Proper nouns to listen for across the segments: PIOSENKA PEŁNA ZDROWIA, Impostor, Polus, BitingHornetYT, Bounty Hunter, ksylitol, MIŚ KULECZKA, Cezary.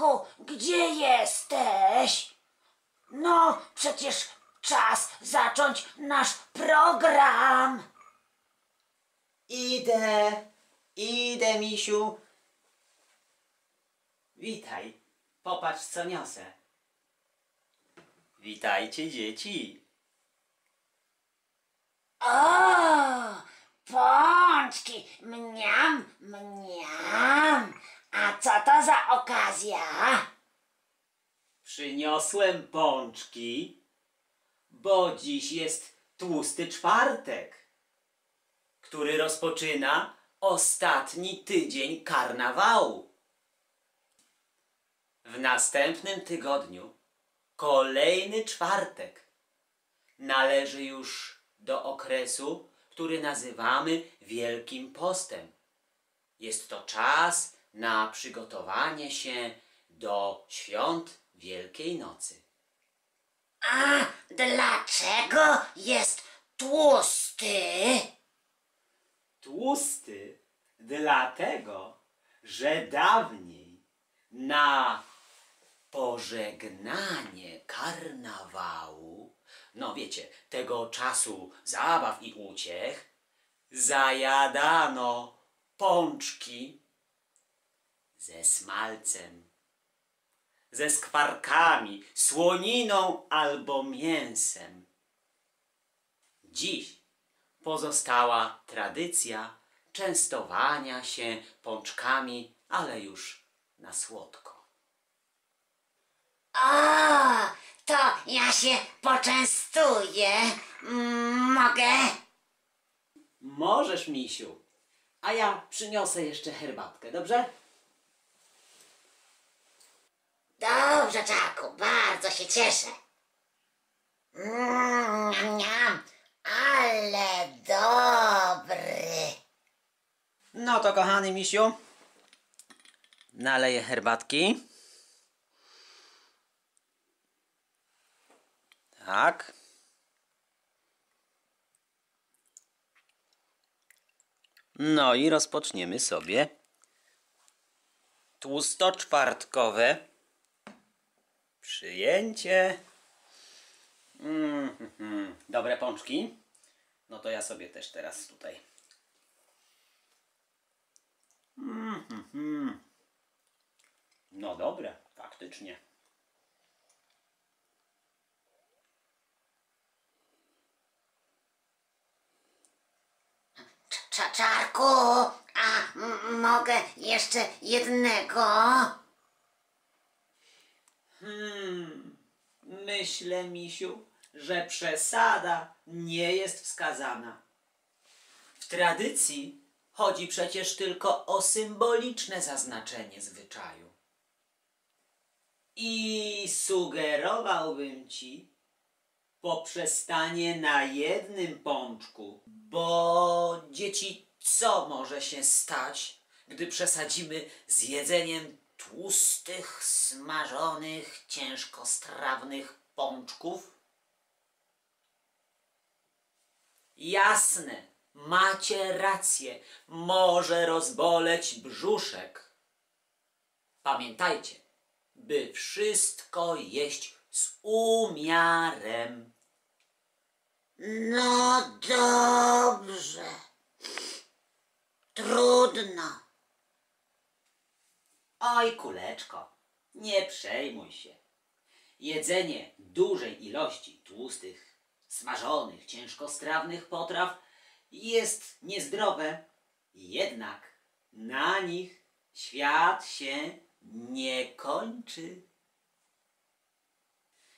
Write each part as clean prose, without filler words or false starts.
Tato, gdzie jesteś? No, przecież czas zacząć nasz program. Idę, misiu. Witaj, popatrz co niosę. Witajcie, dzieci. O! Pączki, mniam, mniam. A co to za okazja? Przyniosłem pączki, bo dziś jest tłusty czwartek, który rozpoczyna ostatni tydzień karnawału. W następnym tygodniu kolejny czwartek należy już do okresu, który nazywamy Wielkim Postem. Jest to czas na przygotowanie się do świąt Wielkiej Nocy. A dlaczego jest tłusty? Tłusty dlatego, że dawniej na pożegnanie karnawału, no wiecie, tego czasu zabaw i uciech, zajadano pączki ze smalcem, ze skwarkami, słoniną albo mięsem. Dziś pozostała tradycja częstowania się pączkami, ale już na słodko. O, to ja się poczęstuję. Mogę? Możesz, misiu. A ja przyniosę jeszcze herbatkę, dobrze? Dobrze, Czaku. Bardzo się cieszę. Miam, ale dobry. No to, kochany misiu, naleję herbatki. Tak. No i rozpoczniemy sobie tłustoczwartkowe przyjęcie. Dobre pączki. No to ja sobie też teraz tutaj. No dobre, faktycznie. Czarku, a mogę jeszcze jednego? Myślę, misiu, że przesada nie jest wskazana. W tradycji chodzi przecież tylko o symboliczne zaznaczenie zwyczaju. I sugerowałbym ci poprzestanie na jednym pączku, bo dzieci, co może się stać, gdy przesadzimy z jedzeniem tłustych, smażonych, ciężkostrawnych pączków? Jasne, macie rację, może rozboleć brzuszek. Pamiętajcie, by wszystko jeść z umiarem. No dobrze. Trudno. Oj, kuleczko, nie przejmuj się. Jedzenie dużej ilości tłustych, smażonych, ciężkostrawnych potraw jest niezdrowe. Jednak na nich świat się nie kończy.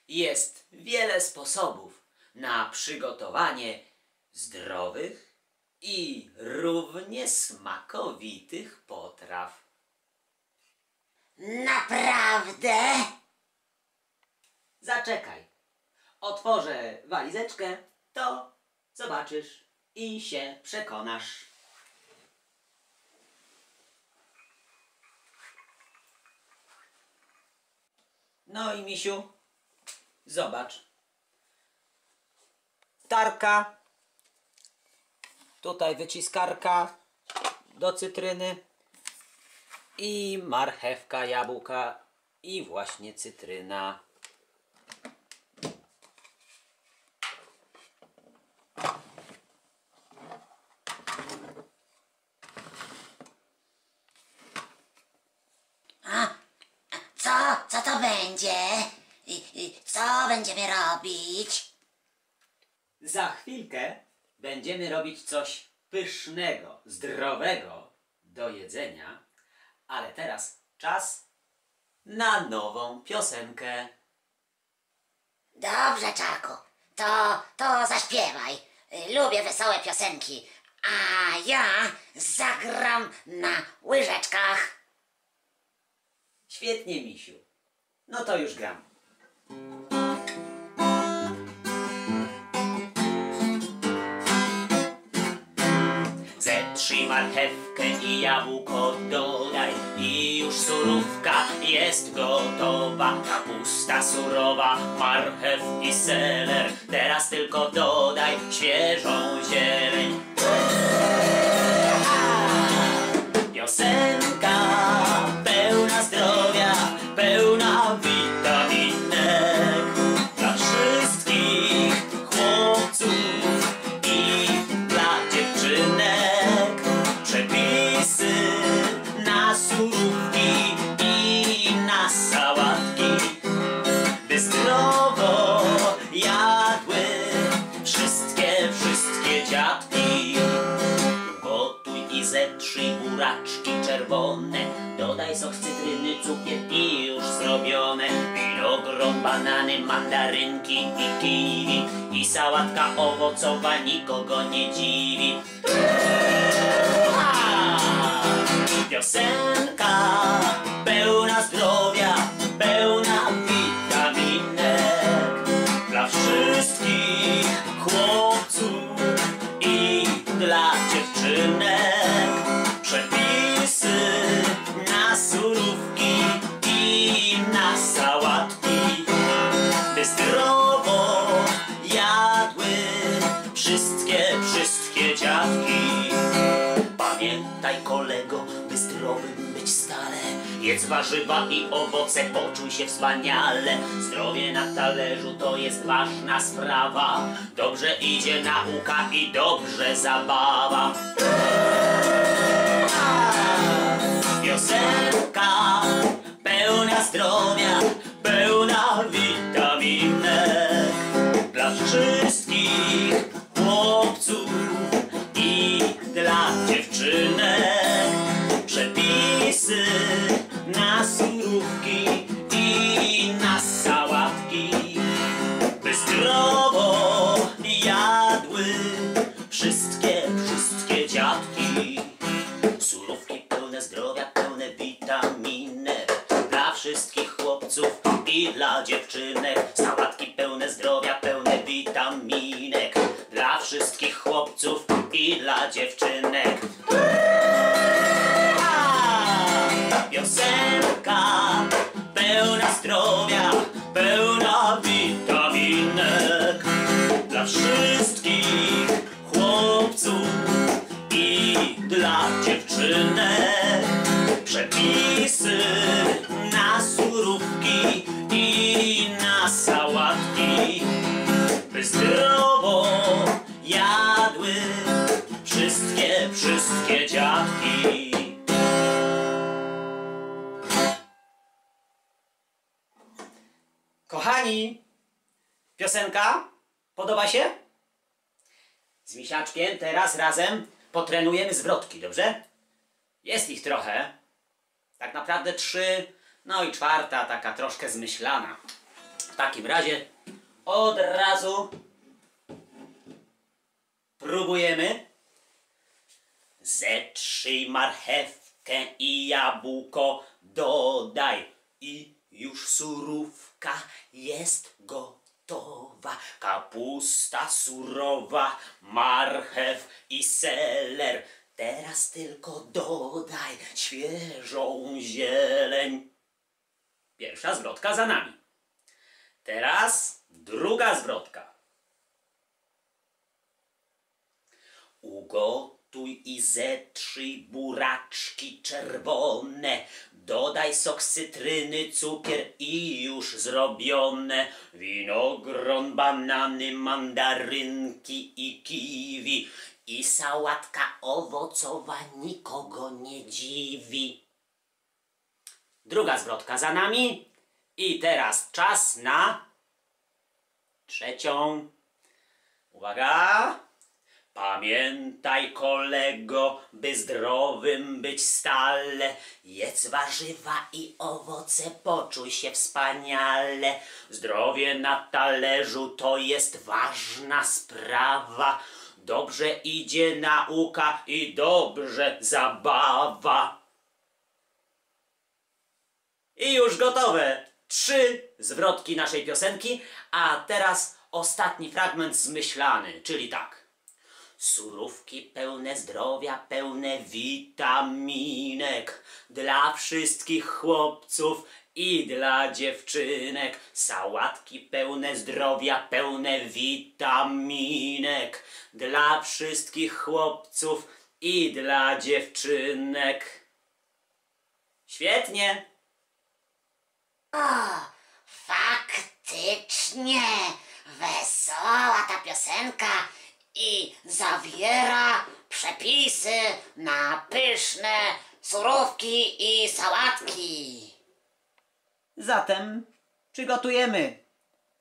Jest wiele sposobów na przygotowanie zdrowych i równie smakowitych potraw. Naprawdę? Zaczekaj. Otworzę walizeczkę, to zobaczysz i się przekonasz. No i misiu, zobacz. Tarka. Tutaj wyciskarka do cytryny. I marchewka, jabłka i właśnie cytryna. Co to będzie? Co będziemy robić? Za chwilkę będziemy robić coś pysznego, zdrowego do jedzenia, ale teraz czas na nową piosenkę. Dobrze, Czaku, to zaśpiewaj. Lubię wesołe piosenki, a ja zagram na łyżeczkach. Świetnie, misiu. No to już gram. Zetrzyj marchewkę i jabłko dodaj i już surówka jest gotowa. Kapusta surowa, marchew i seler. Teraz tylko dodaj świeżą zieleń. Piosenka pełna zdrowia, pełna witaminek dla wszystkich chłopców i dla dziewczynek. Przepisy na surówki i na sałatki, by zdrowo jadły wszystkie dziadki. Gotuj i zetrzyj buraczki czerwone, dodaj sok z cytryny, cukier i już zrobione. Winogron, banany, mandarynki i kiwi i sałatka owocowa nikogo nie dziwi. Piosenka pełna zdrowia, pełna witaminek dla wszystkich chłopców i dla dziewczynek. Przepisy na surówki i na sałatki, by zdrowo jadły wszystkie dziadki. Pamiętaj, kolego, by zdrowym być stale, jedz warzywa i owoce, poczuj się wspaniale. Zdrowie na talerzu to jest ważna sprawa, dobrze idzie nauka i dobrze zabawa. Piosenka pełna zdrowia, pełna witaminek dla wszystkich chłopców i dla dziewczynek. Przepisy na surówki i na sałatki, by zdrowo jadły wszystkie dziadki. Surówki pełne zdrowia, pełne witaminek dla wszystkich chłopców i dla dziewczynek. Sałatki pełne zdrowia, pełne witaminek dla wszystkich chłopców i dla dziewczynek. Piosenka pełna zdrowia, pełna witaminek dla wszystkich chłopców i dla dziewczynek. Przepisy na surówki i na sałatki, by zdrowo jadły wszystkie dziadki. Kochani, piosenka podoba się? Z misiaczkiem teraz razem potrenujemy zwrotki, dobrze? Jest ich trochę. Tak naprawdę 3, no i 4, taka troszkę zmyślana. W takim razie od razu próbujemy. Zetrzyj marchewkę i jabłko dodaj i już surówka jest gotowa. Kapusta surowa, marchew i seler. Teraz tylko dodaj świeżą zieleń. Pierwsza zwrotka za nami. Teraz druga zwrotka. Ugotuj Gotuj i zetrzyj buraczki czerwone, dodaj sok z cytryny, cukier i już zrobione. Winogron, banany, mandarynki i kiwi i sałatka owocowa nikogo nie dziwi. Druga zwrotka za nami i teraz czas na trzecią. Uwaga! Pamiętaj, kolego, by zdrowym być stale, jedz warzywa i owoce, poczuj się wspaniale. Zdrowie na talerzu to jest ważna sprawa, dobrze idzie nauka i dobrze zabawa. I już gotowe! 3 zwrotki naszej piosenki, a teraz ostatni fragment zmyślany, czyli tak. Surówki pełne zdrowia, pełne witaminek, dla wszystkich chłopców i dla dziewczynek. Sałatki pełne zdrowia, pełne witaminek, dla wszystkich chłopców i dla dziewczynek. Świetnie! O, faktycznie! Wesoła ta piosenka! I zawiera przepisy na pyszne surówki i sałatki. Zatem przygotujemy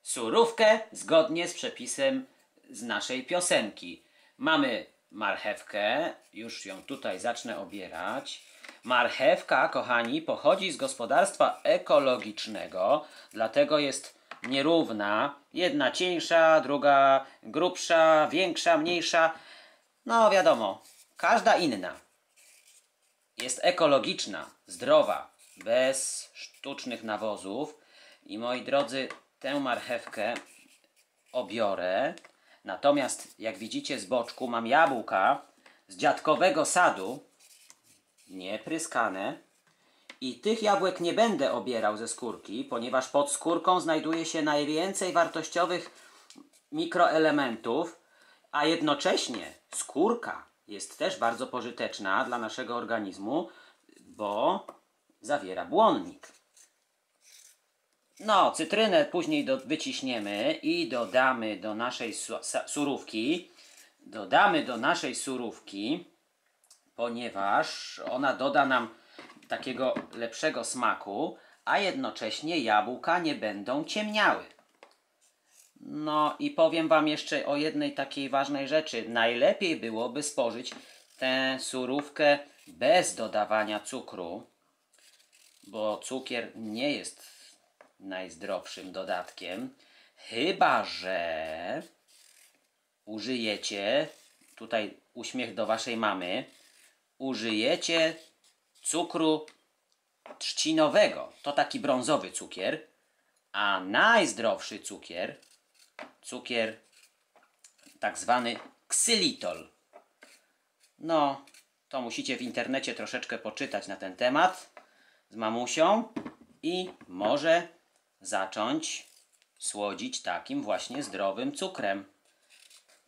surówkę zgodnie z przepisem z naszej piosenki. Mamy marchewkę, już ją tutaj zacznę obierać. Marchewka, kochani, pochodzi z gospodarstwa ekologicznego, dlatego jest nierówna, jedna cieńsza, druga grubsza, większa, mniejsza, no wiadomo, każda inna. Jest ekologiczna, zdrowa, bez sztucznych nawozów i moi drodzy, tę marchewkę obiorę, natomiast jak widzicie z boczku mam jabłka z dziadkowego sadu, niepryskane. I tych jabłek nie będę obierał ze skórki, ponieważ pod skórką znajduje się najwięcej wartościowych mikroelementów, a jednocześnie skórka jest też bardzo pożyteczna dla naszego organizmu, bo zawiera błonnik. No, cytrynę później wyciśniemy i dodamy do naszej surówki, ponieważ ona doda nam takiego lepszego smaku, a jednocześnie jabłka nie będą ciemniały. No i powiem wam jeszcze o jednej takiej ważnej rzeczy. Najlepiej byłoby spożyć tę surówkę bez dodawania cukru, bo cukier nie jest najzdrowszym dodatkiem, chyba że użyjecie, tutaj uśmiech do waszej mamy, użyjecie cukru trzcinowego, to taki brązowy cukier, a najzdrowszy cukier, cukier tak zwany ksylitol. No, to musicie w internecie troszeczkę poczytać na ten temat z mamusią i może zacząć słodzić takim właśnie zdrowym cukrem,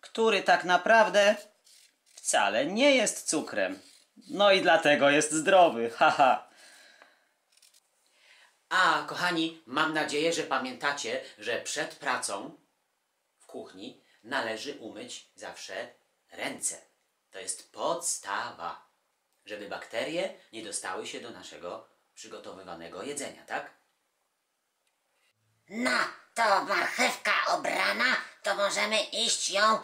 który tak naprawdę wcale nie jest cukrem. No i dlatego jest zdrowy, haha. A kochani, mam nadzieję, że pamiętacie, że przed pracą w kuchni należy umyć zawsze ręce. To jest podstawa, żeby bakterie nie dostały się do naszego przygotowywanego jedzenia, tak? No, to marchewka obrana, to możemy iść ją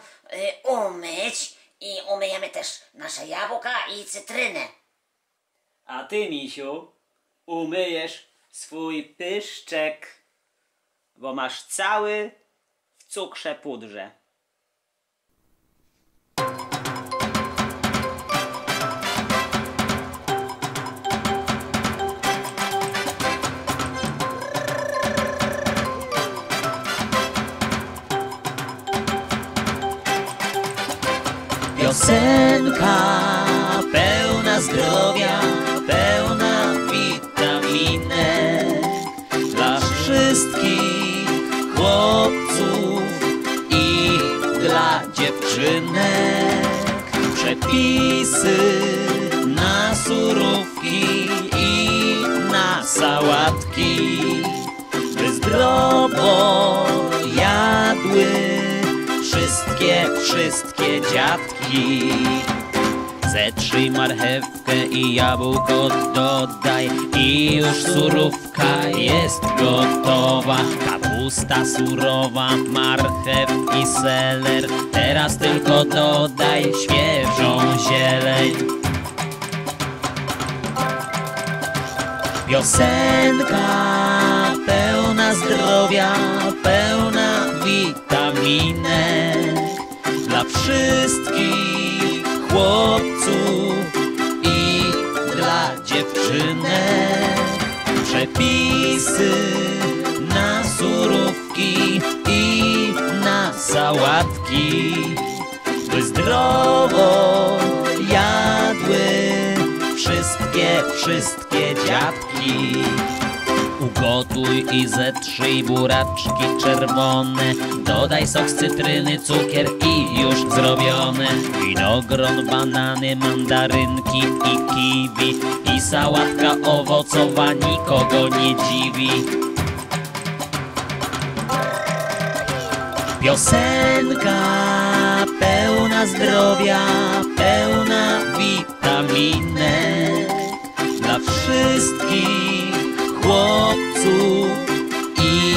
umyć. I umyjemy też nasze jabłka i cytrynę. A ty, misiu, umyjesz swój pyszczek, bo masz cały w cukrze pudrze. Piosenka pełna zdrowia, pełna witaminek, dla wszystkich chłopców i dla dziewczynek. przepisy na surówki i na sałatki, by zdrowo jadły wszystkie dziadki. Zetrzyj marchewkę i jabłko dodaj i już surówka jest gotowa. Kapusta surowa, marchew i seler, teraz tylko dodaj świeżą zieleń. Piosenka pełna zdrowia, pełna witaminek, dla wszystkich chłopców i dla dziewczynek. Przepisy na surówki i na sałatki, by zdrowo jadły wszystkie dziadki. Ugotuj i zetrzyj buraczki czerwone, dodaj sok z cytryny, cukier i już zrobione. Winogron, banany, mandarynki i kiwi, i sałatka owocowa nikogo nie dziwi. Piosenka pełna zdrowia, pełna witaminek, dla wszystkich chłopców i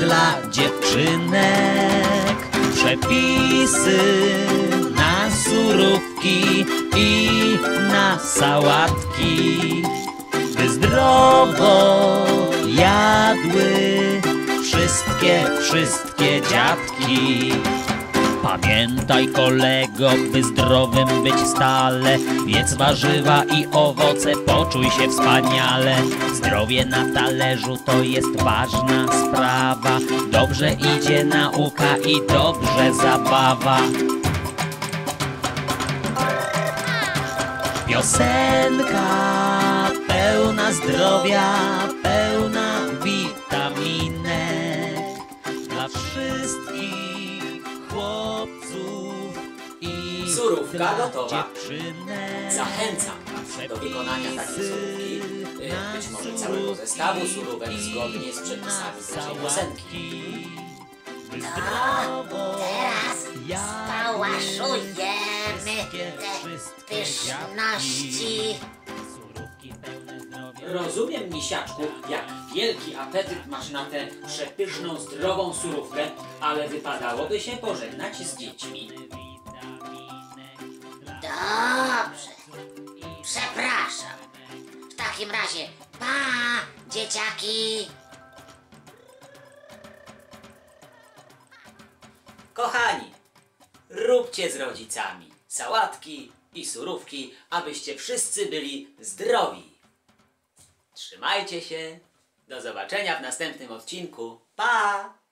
dla dziewczynek. Przepisy na surówki i na sałatki, by zdrowo jadły wszystkie dziadki. Pamiętaj kolego, by zdrowym być stale, jedz warzywa i owoce, poczuj się wspaniale. Zdrowie na talerzu to jest ważna sprawa, dobrze idzie nauka i dobrze zabawa. Piosenka pełna zdrowia, pełna witaminek, dla wszystkich chłopców i surówka gotowa. Zachęcam Was do wykonania takiej surówki, być może całego zestawu surówek, zgodnie z przepisami naszej piosenki. No, teraz spałaszujemy te pyszności. Rozumiem, misiaczku, jak wielki apetyt masz na tę przepyszną, zdrową surówkę, ale wypadałoby się pożegnać z dziećmi. Dobrze. Przepraszam. W takim razie, pa, dzieciaki! Kochani, róbcie z rodzicami sałatki i surówki, abyście wszyscy byli zdrowi. Trzymajcie się, do zobaczenia w następnym odcinku, pa!